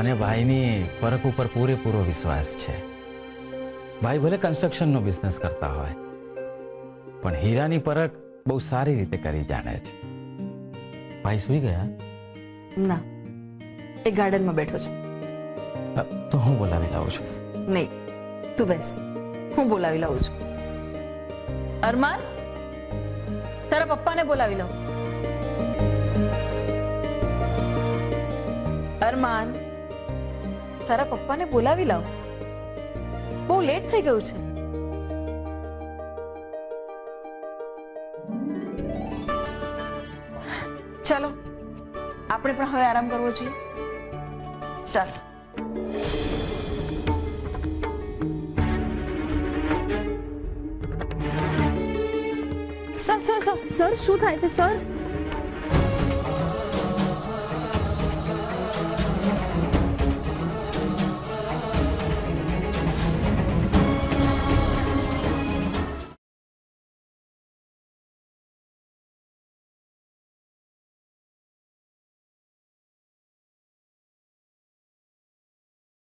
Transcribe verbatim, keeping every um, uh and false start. મને ભાઈની પરખ ઉપર પૂરેપૂરો વિશ્વાસ છે. ભાઈ ભલે કન્સ્ટ્રક્શનનો બિઝનેસ કરતા હોય પણ હીરાની પરખ બહુ સારી રીતે કરી જાણે છે. ભાઈ સૂઈ ગયા? ના, એ ગાર્ડનમાં બેઠો છે. તો હું બોલાવી લાવું છું. નહીં, તું બેસ, હું બોલાવી લાવું છું. અરમાન, તારા પપ્પાને બોલાવી લાવ. અરમાન, તારા પપ્પાને બોલાવી લાવ. બહુ લેટ થઈ ગયું છે. ચાલો, આપણે પણ હવે આરામ કરવો જોઈએ. ચાલ. સર સર સર સર શું થાય છે સર?